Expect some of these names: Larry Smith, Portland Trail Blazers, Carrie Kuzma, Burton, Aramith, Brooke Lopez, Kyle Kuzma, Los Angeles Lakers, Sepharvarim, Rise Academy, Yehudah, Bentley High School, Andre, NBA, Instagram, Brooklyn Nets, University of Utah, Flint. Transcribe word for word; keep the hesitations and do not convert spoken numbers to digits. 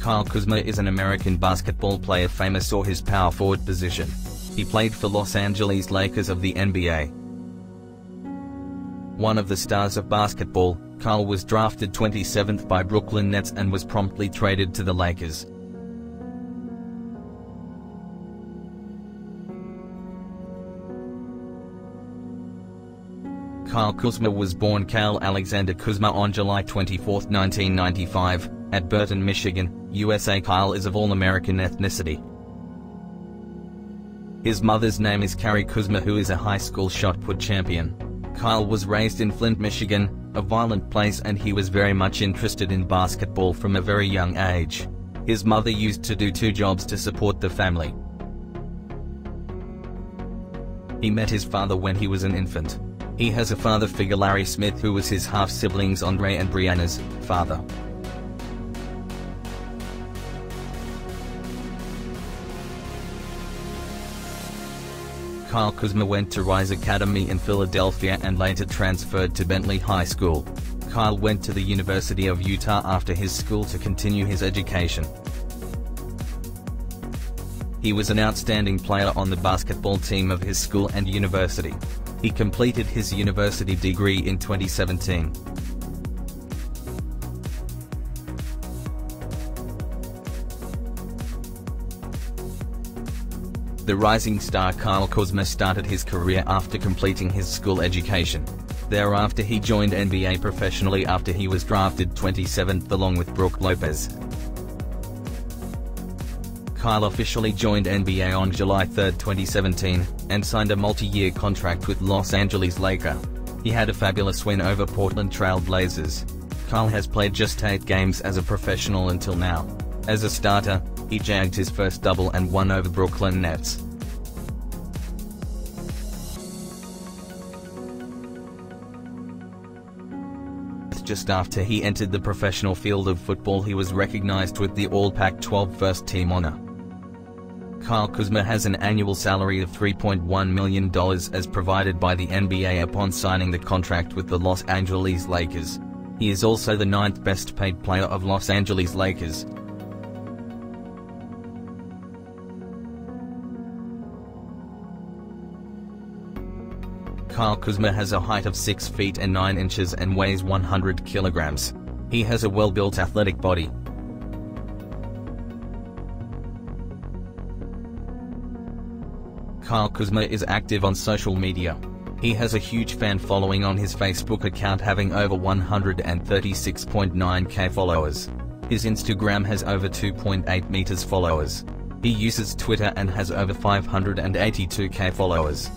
Kyle Kuzma is an American basketball player famous for his power forward position. He played for Los Angeles Lakers of the N B A. One of the stars of basketball, Kyle was drafted twenty-seventh by Brooklyn Nets and was promptly traded to the Lakers. Kyle Kuzma was born Kyle Alexander Kuzma on July twenty-fourth, nineteen ninety-five, at Burton, Michigan, U S A. Kyle is of all-American ethnicity. His mother's name is Carrie Kuzma, who is a high school shot put champion. Kyle was raised in Flint, Michigan, a violent place, and he was very much interested in basketball from a very young age. His mother used to do two jobs to support the family. He met his father when he was an infant. He has a father figure, Larry Smith, who was his half-siblings Andre and Brianna's father. Kyle Kuzma went to Rise Academy in Philadelphia and later transferred to Bentley High School. Kyle went to the University of Utah after his school to continue his education. He was an outstanding player on the basketball team of his school and university. He completed his university degree in twenty seventeen. The rising star Kyle Kuzma started his career after completing his school education. Thereafter he joined N B A professionally after he was drafted twenty-seventh along with Brooke Lopez. Kyle officially joined N B A on July third, twenty seventeen, and signed a multi-year contract with Los Angeles Lakers. He had a fabulous win over Portland Trail Blazers. Kyle has played just eight games as a professional until now. As a starter, he jagged his first double and won over Brooklyn Nets. Just after he entered the professional field of football, he was recognized with the All Pac twelve First Team honor. Kyle Kuzma has an annual salary of three point one million dollars as provided by the N B A upon signing the contract with the Los Angeles Lakers. He is also the ninth best paid player of Los Angeles Lakers. Kyle Kuzma has a height of six feet and nine inches and weighs one hundred kilograms. He has a well-built athletic body. Kyle Kuzma is active on social media. He has a huge fan following on his Facebook account, having over one hundred thirty-six point nine K followers. His Instagram has over two point eight million followers. He uses Twitter and has over five hundred eighty-two K followers.